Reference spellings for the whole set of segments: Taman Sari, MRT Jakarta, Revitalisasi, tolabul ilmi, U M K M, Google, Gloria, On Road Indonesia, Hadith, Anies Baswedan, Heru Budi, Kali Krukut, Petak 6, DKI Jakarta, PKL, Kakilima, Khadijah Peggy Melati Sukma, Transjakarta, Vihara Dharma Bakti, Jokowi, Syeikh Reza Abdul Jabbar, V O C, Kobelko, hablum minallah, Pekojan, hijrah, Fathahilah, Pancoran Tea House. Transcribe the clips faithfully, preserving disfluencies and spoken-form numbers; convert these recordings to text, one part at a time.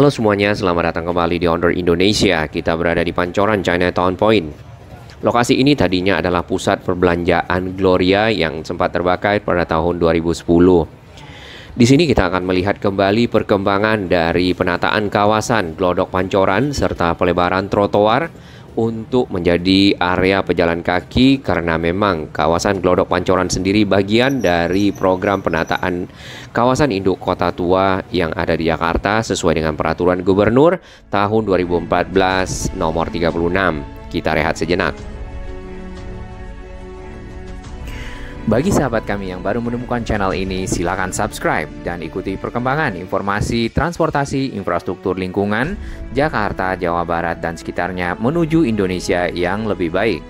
Halo semuanya, selamat datang kembali di On Road Indonesia. Kita berada di Pancoran Chinatown Point. Lokasi ini tadinya adalah pusat perbelanjaan Gloria yang sempat terbakar pada tahun dua ribu sepuluh. Di sini kita akan melihat kembali perkembangan dari penataan kawasan Glodok Pancoran serta pelebaran trotoar untuk menjadi area pejalan kaki, karena memang kawasan Glodok Pancoran sendiri bagian dari program penataan kawasan induk kota tua yang ada di Jakarta sesuai dengan peraturan gubernur tahun dua ribu empat belas nomor tiga puluh enam. Kita rehat sejenak. Bagi sahabat kami yang baru menemukan channel ini, silakan subscribe dan ikuti perkembangan informasi transportasi infrastruktur lingkungan Jakarta, Jawa Barat, dan sekitarnya menuju Indonesia yang lebih baik.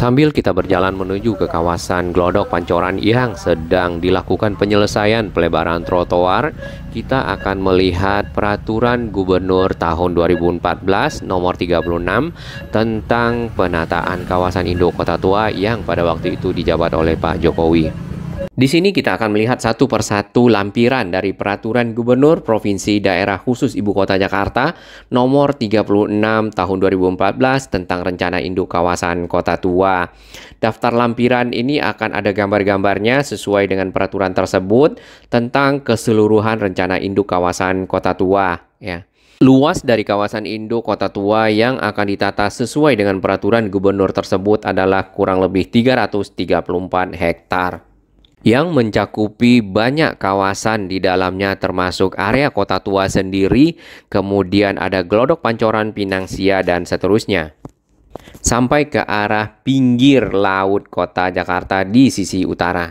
Sambil kita berjalan menuju ke kawasan Glodok Pancoran yang sedang dilakukan penyelesaian pelebaran trotoar, kita akan melihat peraturan gubernur tahun dua ribu empat belas nomor tiga puluh enam tentang penataan kawasan induk kota tua yang pada waktu itu dijabat oleh Pak Jokowi. Di sini kita akan melihat satu persatu lampiran dari peraturan gubernur Provinsi Daerah Khusus Ibu Kota Jakarta nomor tiga puluh enam tahun dua ribu empat belas tentang rencana induk kawasan kota tua. Daftar lampiran ini akan ada gambar-gambarnya sesuai dengan peraturan tersebut tentang keseluruhan rencana induk kawasan kota tua, ya. Luas dari kawasan induk kota tua yang akan ditata sesuai dengan peraturan gubernur tersebut adalah kurang lebih tiga ratus tiga puluh empat hektar, yang mencakupi banyak kawasan di dalamnya termasuk area kota tua sendiri, kemudian ada Glodok Pancoran, Pinang Sia, dan seterusnya. Sampai ke arah pinggir laut kota Jakarta di sisi utara.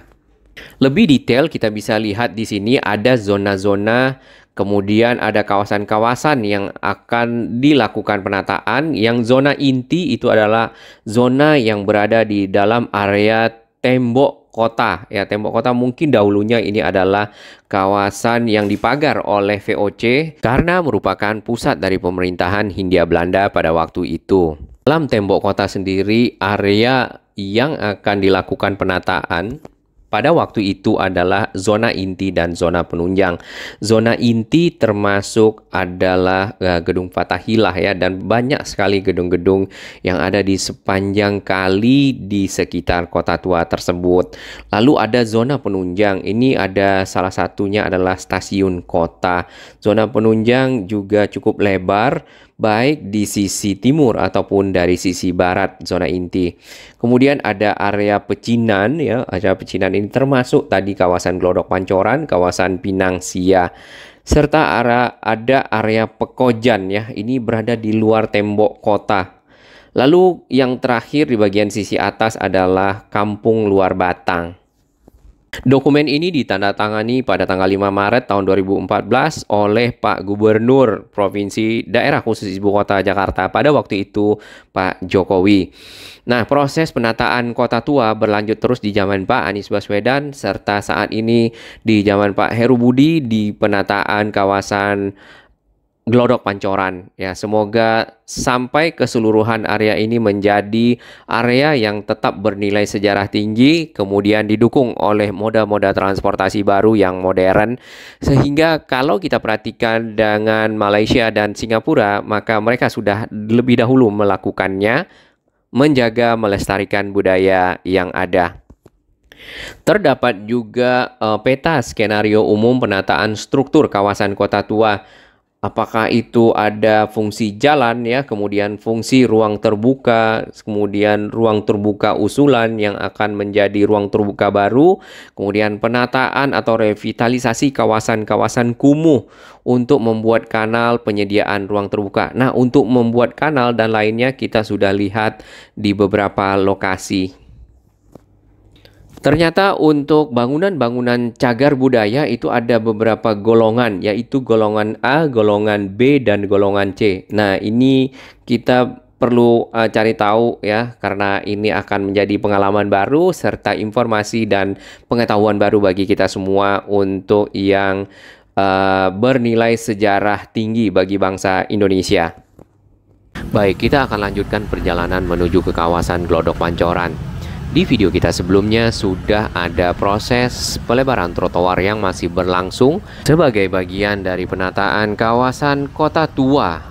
Lebih detail kita bisa lihat di sini ada zona-zona, kemudian ada kawasan-kawasan yang akan dilakukan penataan. Yang zona inti itu adalah zona yang berada di dalam area tembok kota, ya, tembok kota. Mungkin dahulunya ini adalah kawasan yang dipagar oleh V O C karena merupakan pusat dari pemerintahan Hindia Belanda pada waktu itu. Dalam tembok kota sendiri, area yang akan dilakukan penataan pada waktu itu adalah zona inti dan zona penunjang. Zona inti termasuk adalah uh, gedung Fathahilah, ya, dan banyak sekali gedung-gedung yang ada di sepanjang kali di sekitar kota tua tersebut. Lalu ada zona penunjang. Ini ada salah satunya adalah stasiun kota. Zona penunjang juga cukup lebar, baik di sisi timur ataupun dari sisi barat zona inti. Kemudian ada area pecinan, ya, area pecinan ini termasuk tadi kawasan Glodok Pancoran, kawasan Pinang Sia, serta area, ada area Pekojan, ya, ini berada di luar tembok kota. Lalu yang terakhir di bagian sisi atas adalah Kampung Luar Batang. Dokumen ini ditandatangani pada tanggal lima Maret tahun dua ribu empat belas oleh Pak Gubernur Provinsi Daerah Khusus Ibu Kota Jakarta pada waktu itu, Pak Jokowi. Nah, proses penataan kota tua berlanjut terus di zaman Pak Anies Baswedan serta saat ini di zaman Pak Heru Budi di penataan kawasan Glodok Pancoran, ya. Semoga sampai keseluruhan area ini menjadi area yang tetap bernilai sejarah tinggi, kemudian didukung oleh moda-moda transportasi baru yang modern, sehingga kalau kita perhatikan dengan Malaysia dan Singapura, maka mereka sudah lebih dahulu melakukannya, menjaga melestarikan budaya yang ada. Terdapat juga uh, peta skenario umum penataan struktur kawasan kota tua. Apakah itu ada fungsi jalan, ya, kemudian fungsi ruang terbuka, kemudian ruang terbuka usulan yang akan menjadi ruang terbuka baru, kemudian penataan atau revitalisasi kawasan-kawasan kumuh untuk membuat kanal, penyediaan ruang terbuka. Nah, untuk membuat kanal dan lainnya kita sudah lihat di beberapa lokasi. Ternyata untuk bangunan-bangunan cagar budaya itu ada beberapa golongan, yaitu golongan A, golongan B, dan golongan C. Nah, ini kita perlu uh, cari tahu, ya, karena ini akan menjadi pengalaman baru serta informasi dan pengetahuan baru bagi kita semua untuk yang uh, bernilai sejarah tinggi bagi bangsa Indonesia. Baik, kita akan lanjutkan perjalanan menuju ke kawasan Glodok Pancoran. Di video kita sebelumnya sudah ada proses pelebaran trotoar yang masih berlangsung sebagai bagian dari penataan kawasan kota tua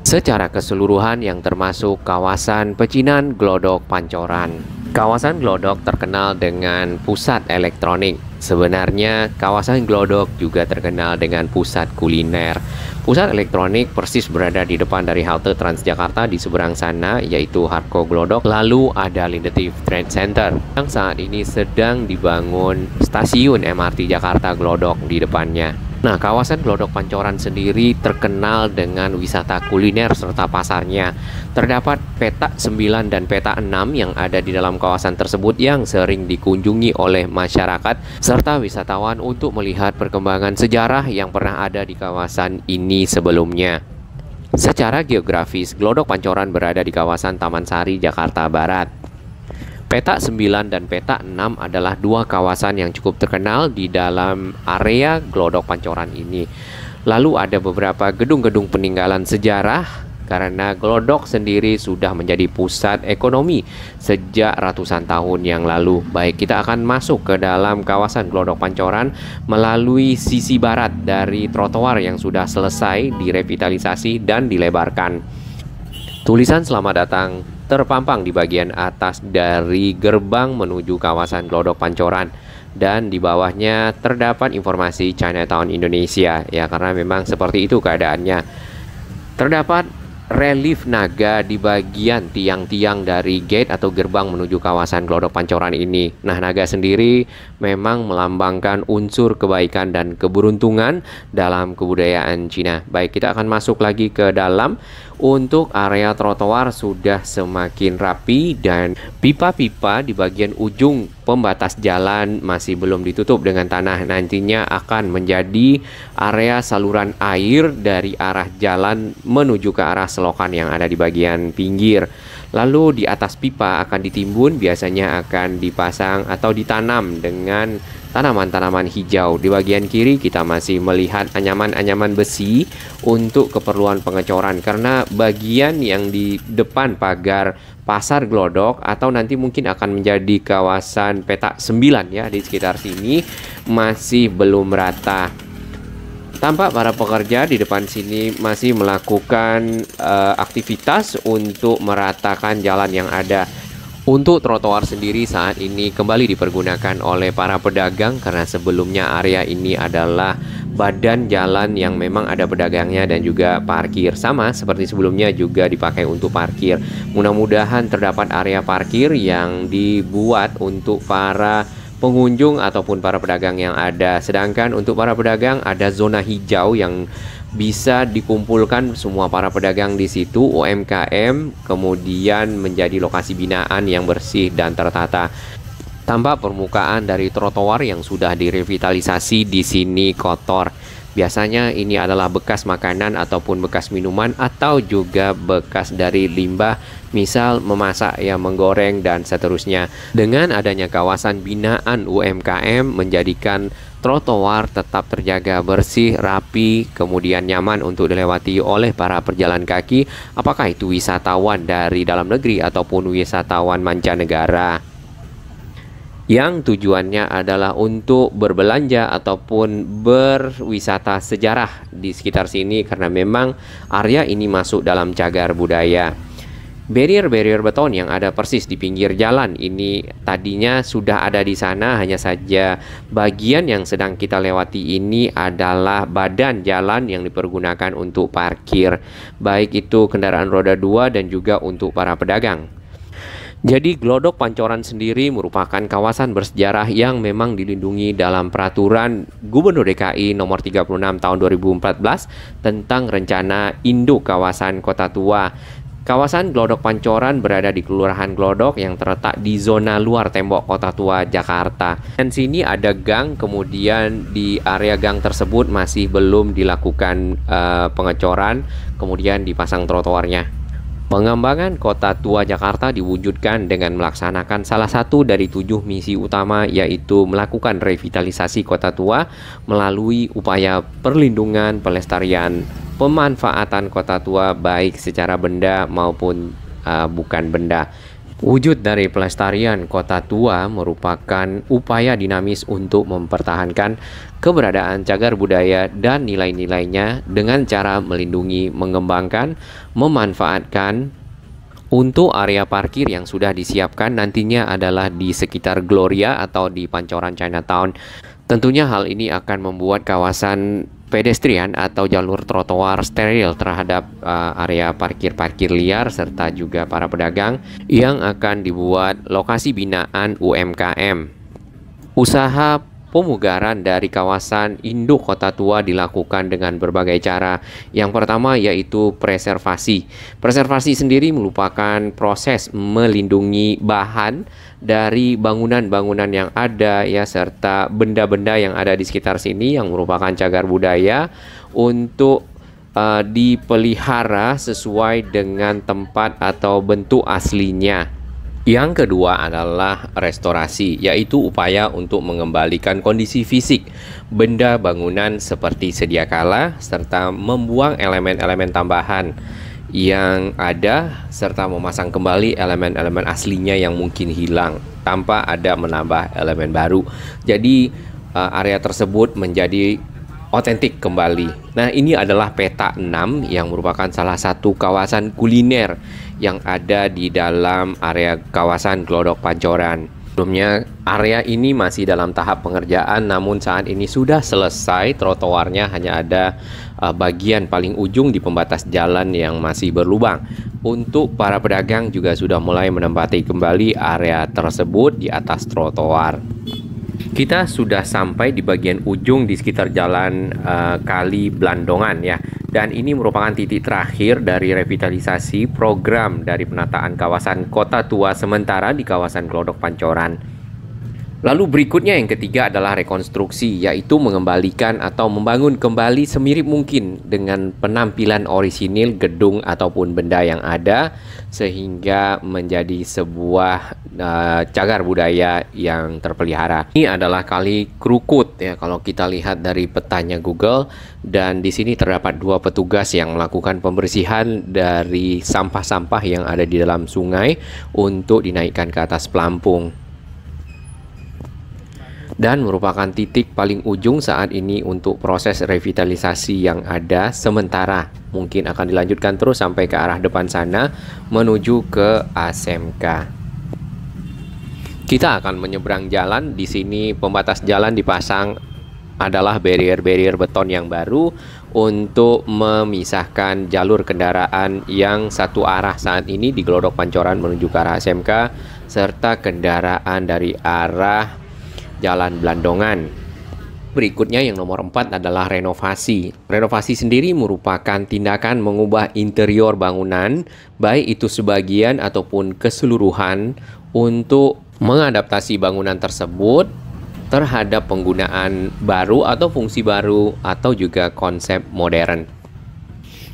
secara keseluruhan yang termasuk kawasan pecinan Glodok Pancoran. Kawasan Glodok terkenal dengan pusat elektronik. Sebenarnya kawasan Glodok juga terkenal dengan pusat kuliner. Pusat elektronik persis berada di depan dari halte Transjakarta di seberang sana, yaitu Harco Glodok. Lalu ada Lindeteves Trade Center yang saat ini sedang dibangun stasiun M R T Jakarta Glodok di depannya. Nah, kawasan Glodok Pancoran sendiri terkenal dengan wisata kuliner serta pasarnya. Terdapat petak sembilan dan petak enam yang ada di dalam kawasan tersebut yang sering dikunjungi oleh masyarakat serta wisatawan untuk melihat perkembangan sejarah yang pernah ada di kawasan ini sebelumnya. Secara geografis, Glodok Pancoran berada di kawasan Taman Sari, Jakarta Barat. Petak sembilan dan petak enam adalah dua kawasan yang cukup terkenal di dalam area Glodok Pancoran ini. Lalu ada beberapa gedung-gedung peninggalan sejarah karena Glodok sendiri sudah menjadi pusat ekonomi sejak ratusan tahun yang lalu. Baik, kita akan masuk ke dalam kawasan Glodok Pancoran melalui sisi barat dari trotoar yang sudah selesai direvitalisasi dan dilebarkan. Tulisan "Selamat datang" terpampang di bagian atas dari gerbang menuju kawasan Glodok Pancoran. Dan di bawahnya terdapat informasi Chinatown Indonesia, ya, karena memang seperti itu keadaannya. Terdapat relief naga di bagian tiang-tiang dari gate atau gerbang menuju kawasan Glodok Pancoran ini. Nah, naga sendiri memang melambangkan unsur kebaikan dan keberuntungan dalam kebudayaan Cina. Baik, kita akan masuk lagi ke dalam. Untuk area trotoar sudah semakin rapi dan pipa-pipa di bagian ujung pembatas jalan masih belum ditutup dengan tanah. Nantinya akan menjadi area saluran air dari arah jalan menuju ke arah selokan yang ada di bagian pinggir. Lalu di atas pipa akan ditimbun, biasanya akan dipasang atau ditanam dengan tanaman-tanaman hijau. Di bagian kiri kita masih melihat anyaman-anyaman besi untuk keperluan pengecoran, karena bagian yang di depan pagar pasar Glodok atau nanti mungkin akan menjadi kawasan petak sembilan, ya, di sekitar sini masih belum rata. Tampak para pekerja di depan sini masih melakukan uh, aktivitas untuk meratakan jalan yang ada. Untuk trotoar sendiri saat ini kembali dipergunakan oleh para pedagang karena sebelumnya area ini adalah badan jalan yang memang ada pedagangnya dan juga parkir. Sama seperti sebelumnya juga dipakai untuk parkir. Mudah-mudahan terdapat area parkir yang dibuat untuk para pengunjung ataupun para pedagang yang ada. Sedangkan untuk para pedagang ada zona hijau yang bisa dikumpulkan semua para pedagang di situ, U M K M, kemudian menjadi lokasi binaan yang bersih dan tertata. Tampak permukaan dari trotoar yang sudah direvitalisasi di sini kotor. Biasanya ini adalah bekas makanan ataupun bekas minuman atau juga bekas dari limbah, misal memasak, ya, menggoreng dan seterusnya. Dengan adanya kawasan binaan U M K M menjadikan trotoar tetap terjaga bersih, rapi, kemudian nyaman untuk dilewati oleh para perjalan kaki, apakah itu wisatawan dari dalam negeri ataupun wisatawan mancanegara yang tujuannya adalah untuk berbelanja ataupun berwisata sejarah di sekitar sini karena memang area ini masuk dalam cagar budaya. Barrier-barrier beton yang ada persis di pinggir jalan ini tadinya sudah ada di sana, hanya saja bagian yang sedang kita lewati ini adalah badan jalan yang dipergunakan untuk parkir, baik itu kendaraan roda dua dan juga untuk para pedagang. Jadi Glodok Pancoran sendiri merupakan kawasan bersejarah yang memang dilindungi dalam peraturan Gubernur D K I nomor tiga puluh enam tahun dua ribu empat belas tentang rencana induk kawasan kota tua. Kawasan Glodok Pancoran berada di Kelurahan Glodok yang terletak di zona luar tembok kota tua Jakarta. Dan sini ada gang, kemudian di area gang tersebut masih belum dilakukan uh, pengecoran, kemudian dipasang trotoarnya. Pengembangan kota tua Jakarta diwujudkan dengan melaksanakan salah satu dari tujuh misi utama, yaitu melakukan revitalisasi kota tua melalui upaya perlindungan, pelestarian, pemanfaatan kota tua baik secara benda maupun uh, bukan benda. Wujud dari pelestarian kota tua merupakan upaya dinamis untuk mempertahankan keberadaan cagar budaya dan nilai-nilainya dengan cara melindungi, mengembangkan, memanfaatkan. Untuk area parkir yang sudah disiapkan nantinya adalah di sekitar Gloria atau di Pancoran Chinatown. Tentunya hal ini akan membuat kawasan pedestrian atau jalur trotoar steril terhadap uh, area parkir-parkir liar serta juga para pedagang yang akan dibuat lokasi binaan U M K M. Usaha pemugaran dari kawasan induk kota tua dilakukan dengan berbagai cara. Yang pertama yaitu preservasi. Preservasi sendiri merupakan proses melindungi bahan dari bangunan-bangunan yang ada ya serta benda-benda yang ada di sekitar sini yang merupakan cagar budaya untuk uh, dipelihara sesuai dengan tempat atau bentuk aslinya. Yang kedua adalah restorasi, yaitu upaya untuk mengembalikan kondisi fisik benda bangunan seperti sedia kala serta membuang elemen-elemen tambahan yang ada serta memasang kembali elemen-elemen aslinya yang mungkin hilang tanpa ada menambah elemen baru. Jadi area tersebut menjadi otentik kembali. Nah, ini adalah petak enam yang merupakan salah satu kawasan kuliner yang ada di dalam area kawasan Glodok Pancoran. Sebelumnya, area ini masih dalam tahap pengerjaan, namun saat ini sudah selesai. Trotoarnya hanya ada uh, bagian paling ujung di pembatas jalan yang masih berlubang. Untuk para pedagang juga sudah mulai menempati kembali area tersebut di atas trotoar. Kita sudah sampai di bagian ujung di sekitar jalan uh, Kali Blandongan ya. Dan ini merupakan titik terakhir dari revitalisasi program dari penataan kawasan kota tua sementara di kawasan Glodok Pancoran. Lalu berikutnya yang ketiga adalah rekonstruksi, yaitu mengembalikan atau membangun kembali semirip mungkin dengan penampilan orisinil gedung ataupun benda yang ada sehingga menjadi sebuah cagar budaya yang terpelihara. Ini adalah Kali Krukut ya, kalau kita lihat dari petanya Google, dan di sini terdapat dua petugas yang melakukan pembersihan dari sampah-sampah yang ada di dalam sungai untuk dinaikkan ke atas pelampung. Dan merupakan titik paling ujung saat ini untuk proses revitalisasi yang ada sementara. Mungkin akan dilanjutkan terus sampai ke arah depan sana menuju ke A S M K. Kita akan menyeberang jalan. Di sini pembatas jalan dipasang adalah barrier-barrier beton yang baru untuk memisahkan jalur kendaraan yang satu arah saat ini di Glodok Pancoran menuju ke arah S M K serta kendaraan dari arah Jalan Blandongan. Berikutnya yang nomor empat adalah renovasi. Renovasi sendiri merupakan tindakan mengubah interior bangunan, baik itu sebagian ataupun keseluruhan, untuk mengadaptasi bangunan tersebut terhadap penggunaan baru atau fungsi baru atau juga konsep modern.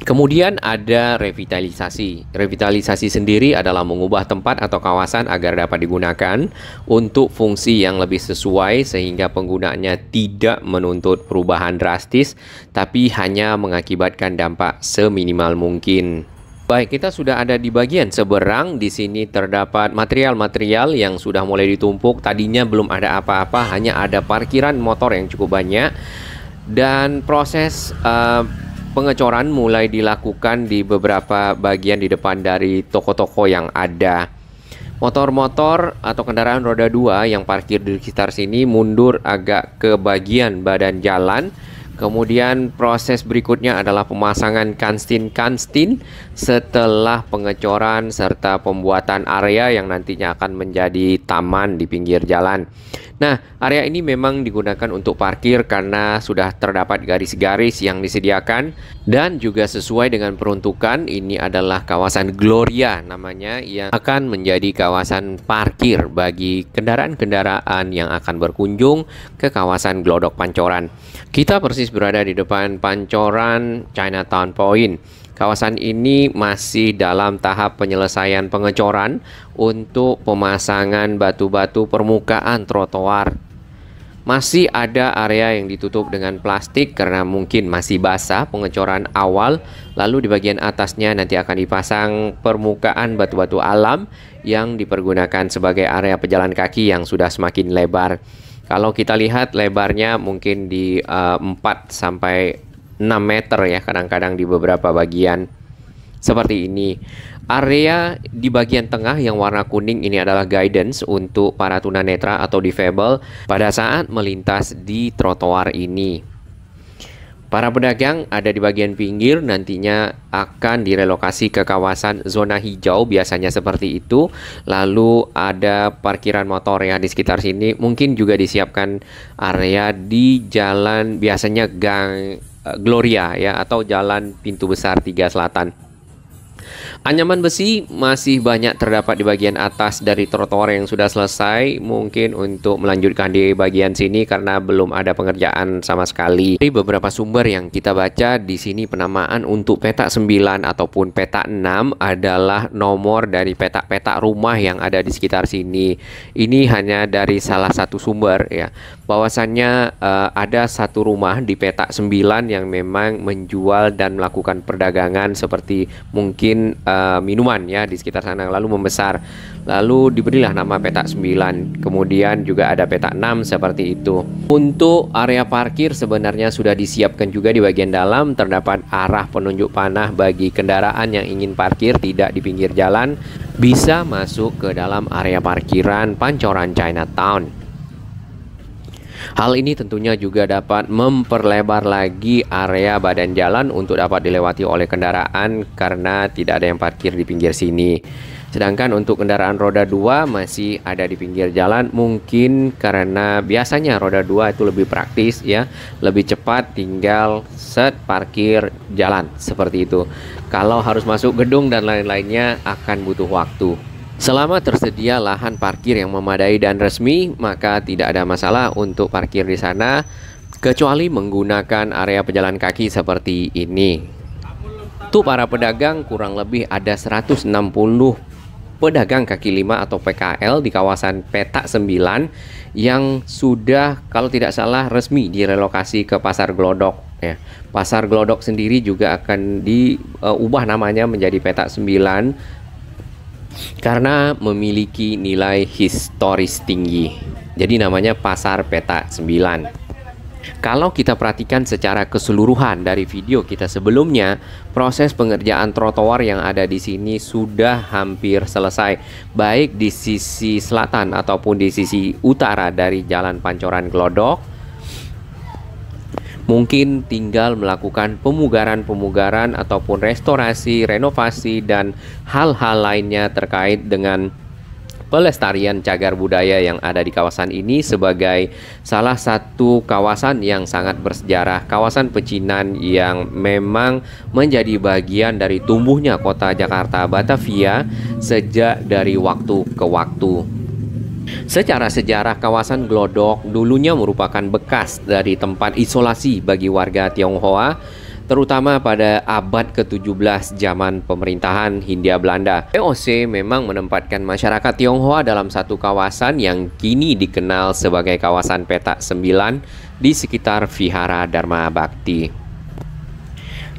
Kemudian ada revitalisasi. Revitalisasi sendiri adalah mengubah tempat atau kawasan agar dapat digunakan untuk fungsi yang lebih sesuai sehingga penggunanya tidak menuntut perubahan drastis, tapi hanya mengakibatkan dampak seminimal mungkin. Baik, kita sudah ada di bagian seberang. Di sini terdapat material-material yang sudah mulai ditumpuk. Tadinya belum ada apa-apa, hanya ada parkiran motor yang cukup banyak. Dan proses uh, pengecoran mulai dilakukan di beberapa bagian di depan dari toko-toko yang ada. Motor-motor atau kendaraan roda dua yang parkir di sekitar sini mundur agak ke bagian badan jalan. Kemudian proses berikutnya adalah pemasangan kanstin-kanstin setelah pengecoran serta pembuatan area yang nantinya akan menjadi taman di pinggir jalan. Nah, area ini memang digunakan untuk parkir karena sudah terdapat garis-garis yang disediakan dan juga sesuai dengan peruntukan. Ini adalah kawasan Gloria namanya yang akan menjadi kawasan parkir bagi kendaraan-kendaraan yang akan berkunjung ke kawasan Glodok Pancoran. Kita persis berada di depan Pancoran Chinatown Point. Kawasan ini masih dalam tahap penyelesaian pengecoran untuk pemasangan batu-batu permukaan trotoar. Masih ada area yang ditutup dengan plastik karena mungkin masih basah pengecoran awal. Lalu di bagian atasnya nanti akan dipasang permukaan batu-batu alam yang dipergunakan sebagai area pejalan kaki yang sudah semakin lebar. Kalau kita lihat lebarnya mungkin di uh, empat sampai enam meter ya, kadang-kadang di beberapa bagian seperti ini. Area di bagian tengah yang warna kuning ini adalah guidance untuk para tunanetra atau difabel pada saat melintas di trotoar ini. Para pedagang ada di bagian pinggir, nantinya akan direlokasi ke kawasan zona hijau, biasanya seperti itu. Lalu ada parkiran motor ya di sekitar sini. Mungkin juga disiapkan area di jalan, biasanya gang Gloria ya, atau jalan Pintu Besar tiga Selatan. Anyaman besi masih banyak terdapat di bagian atas dari trotoar yang sudah selesai, mungkin untuk melanjutkan di bagian sini karena belum ada pengerjaan sama sekali. Dari beberapa sumber yang kita baca di sini, penamaan untuk petak sembilan ataupun petak enam adalah nomor dari petak-petak rumah yang ada di sekitar sini. Ini hanya dari salah satu sumber ya, bahwasannya eh, ada satu rumah di petak sembilan yang memang menjual dan melakukan perdagangan seperti mungkin Uh, minuman ya di sekitar sana, lalu membesar, lalu diberilah nama petak sembilan. Kemudian juga ada petak enam seperti itu. Untuk area parkir sebenarnya sudah disiapkan juga di bagian dalam, terdapat arah penunjuk panah bagi kendaraan yang ingin parkir tidak di pinggir jalan, bisa masuk ke dalam area parkiran Pancoran Chinatown. Hal ini tentunya juga dapat memperlebar lagi area badan jalan untuk dapat dilewati oleh kendaraan karena tidak ada yang parkir di pinggir sini. Sedangkan untuk kendaraan roda dua masih ada di pinggir jalan, mungkin karena biasanya roda dua itu lebih praktis ya, lebih cepat, tinggal set parkir jalan seperti itu. Kalau harus masuk gedung dan lain-lainnya akan butuh waktu. Selama tersedia lahan parkir yang memadai dan resmi, maka tidak ada masalah untuk parkir di sana, kecuali menggunakan area pejalan kaki seperti ini. Untuk para pedagang, kurang lebih ada seratus enam puluh pedagang kaki lima atau P K L di kawasan petak sembilan yang sudah, kalau tidak salah, resmi direlokasi ke Pasar Glodok. Ya, Pasar Glodok sendiri juga akan diubah uh, namanya menjadi petak sembilan karena memiliki nilai historis tinggi. Jadi namanya Pasar Petak sembilan. Kalau kita perhatikan secara keseluruhan dari video kita sebelumnya, proses pengerjaan trotoar yang ada di sini sudah hampir selesai, baik di sisi selatan ataupun di sisi utara dari Jalan Pancoran Glodok. Mungkin tinggal melakukan pemugaran-pemugaran ataupun restorasi, renovasi, dan hal-hal lainnya terkait dengan pelestarian cagar budaya yang ada di kawasan ini sebagai salah satu kawasan yang sangat bersejarah. Kawasan pecinan yang memang menjadi bagian dari tumbuhnya kota Jakarta Batavia sejak dari waktu ke waktu. Secara sejarah, kawasan Glodok dulunya merupakan bekas dari tempat isolasi bagi warga Tionghoa, terutama pada abad ke tujuh belas zaman pemerintahan Hindia Belanda. P O C memang menempatkan masyarakat Tionghoa dalam satu kawasan yang kini dikenal sebagai kawasan petak sembilan di sekitar Vihara Dharma Bakti.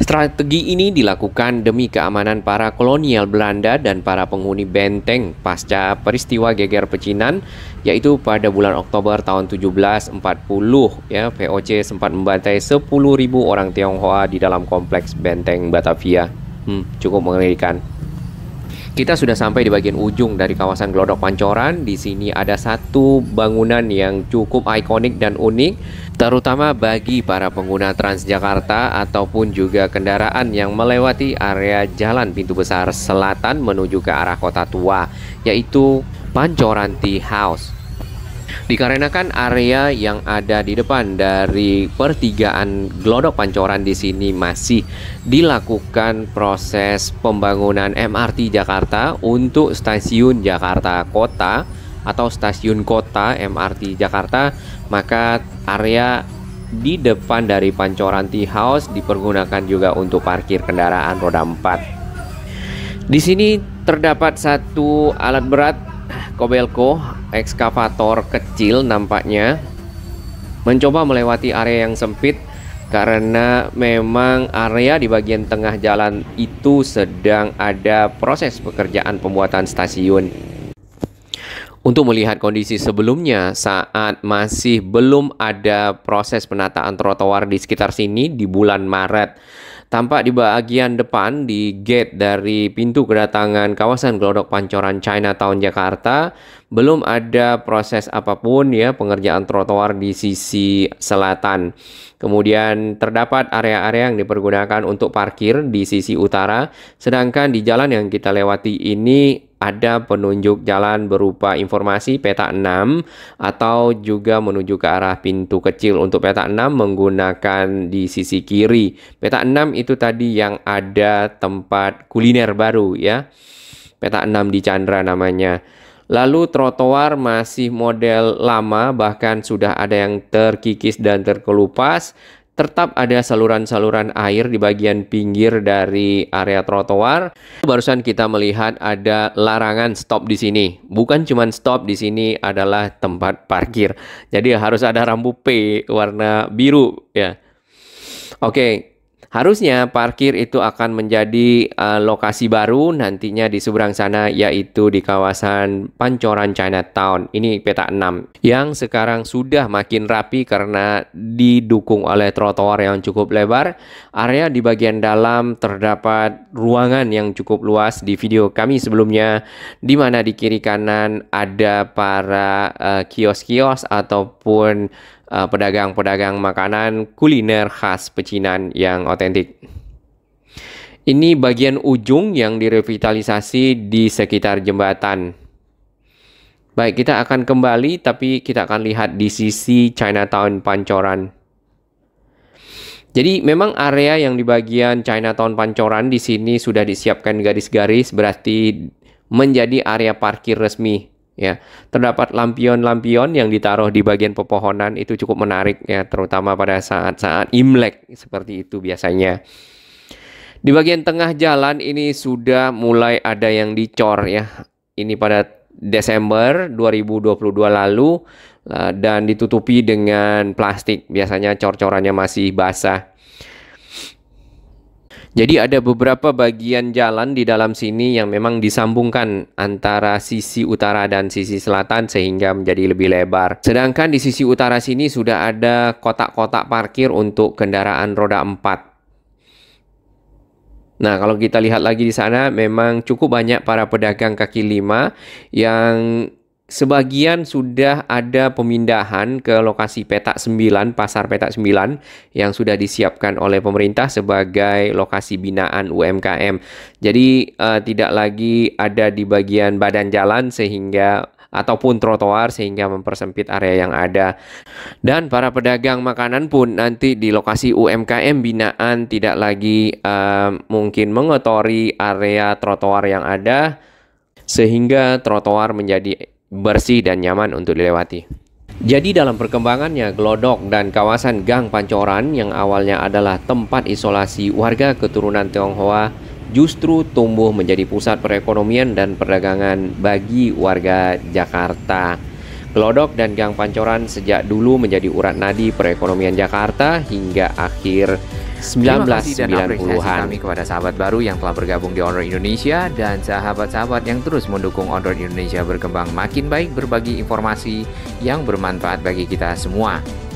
Strategi ini dilakukan demi keamanan para kolonial Belanda dan para penghuni benteng pasca peristiwa geger pecinan, yaitu pada bulan Oktober tahun tujuh belas empat puluh ya, P O C sempat membantai sepuluh ribu orang Tionghoa di dalam kompleks Benteng Batavia. Hmm, cukup mengerikan. Kita sudah sampai di bagian ujung dari kawasan Glodok Pancoran. Di sini ada satu bangunan yang cukup ikonik dan unik, terutama bagi para pengguna Transjakarta ataupun juga kendaraan yang melewati area Jalan Pintu Besar Selatan menuju ke arah Kota Tua, yaitu Pancoran Tea House. Dikarenakan area yang ada di depan dari pertigaan Glodok Pancoran di sini masih dilakukan proses pembangunan M R T Jakarta untuk stasiun Jakarta Kota atau stasiun kota M R T Jakarta, maka area di depan dari Pancoran Tea House dipergunakan juga untuk parkir kendaraan roda empat. Di sini terdapat satu alat berat Kobelko, ekskavator kecil nampaknya mencoba melewati area yang sempit karena memang area di bagian tengah jalan itu sedang ada proses pekerjaan pembuatan stasiun. Untuk melihat kondisi sebelumnya saat masih belum ada proses penataan trotoar di sekitar sini di bulan Maret. Tampak di bagian depan di gate dari pintu kedatangan kawasan Glodok Pancoran Chinatown Jakarta belum ada proses apapun ya pengerjaan trotoar di sisi selatan. Kemudian terdapat area-area yang dipergunakan untuk parkir di sisi utara, sedangkan di jalan yang kita lewati ini ada penunjuk jalan berupa informasi petak enam atau juga menuju ke arah pintu kecil. Untuk petak enam menggunakan di sisi kiri. Petak enam itu tadi yang ada tempat kuliner baru ya. Petak enam di Chandra namanya. Lalu trotoar masih model lama, bahkan sudah ada yang terkikis dan terkelupas. Tetap ada saluran-saluran air di bagian pinggir dari area trotoar. Barusan kita melihat ada larangan stop di sini. Bukan cuma stop di sini adalah tempat parkir. Jadi harus ada rambu P warna biru ya. Oke, harusnya parkir itu akan menjadi uh, lokasi baru nantinya di seberang sana, yaitu di kawasan Pancoran Chinatown. Ini petak enam yang sekarang sudah makin rapi karena didukung oleh trotoar yang cukup lebar. Area di bagian dalam terdapat ruangan yang cukup luas di video kami sebelumnya, di mana di kiri kanan ada para uh, kios-kios ataupun pedagang-pedagang uh, makanan kuliner khas pecinan yang otentik. Ini bagian ujung yang direvitalisasi di sekitar jembatan. Baik, kita akan kembali, tapi kita akan lihat di sisi Chinatown Pancoran. Jadi memang area yang di bagian Chinatown Pancoran di sini sudah disiapkan garis-garis, berarti menjadi area parkir resmi. Ya, terdapat lampion-lampion yang ditaruh di bagian pepohonan, itu cukup menarik ya, terutama pada saat-saat Imlek seperti itu biasanya. Di bagian tengah jalan ini sudah mulai ada yang dicor ya. Ini pada Desember dua ribu dua puluh dua lalu dan ditutupi dengan plastik. Biasanya cor-corannya masih basah. Jadi ada beberapa bagian jalan di dalam sini yang memang disambungkan antara sisi utara dan sisi selatan sehingga menjadi lebih lebar. Sedangkan di sisi utara sini sudah ada kotak-kotak parkir untuk kendaraan roda empat. Nah, kalau kita lihat lagi di sana memang cukup banyak para pedagang kaki lima yang sebagian sudah ada pemindahan ke lokasi petak sembilan, pasar petak sembilan yang sudah disiapkan oleh pemerintah sebagai lokasi binaan U M K M. Jadi uh, tidak lagi ada di bagian badan jalan sehingga ataupun trotoar sehingga mempersempit area yang ada. Dan para pedagang makanan pun nanti di lokasi U M K M binaan tidak lagi uh, mungkin mengotori area trotoar yang ada sehingga trotoar menjadi bersih dan nyaman untuk dilewati. Jadi dalam perkembangannya, Glodok dan kawasan Gang Pancoran yang awalnya adalah tempat isolasi warga keturunan Tionghoa justru tumbuh menjadi pusat perekonomian dan perdagangan bagi warga Jakarta. Glodok dan Gang Pancoran sejak dulu menjadi urat nadi perekonomian Jakarta hingga akhir seribu sembilan ratus sembilan puluhan. Kami kepada sahabat baru yang telah bergabung di On Road Indonesia dan sahabat-sahabat yang terus mendukung On Road Indonesia berkembang makin baik, berbagi informasi yang bermanfaat bagi kita semua.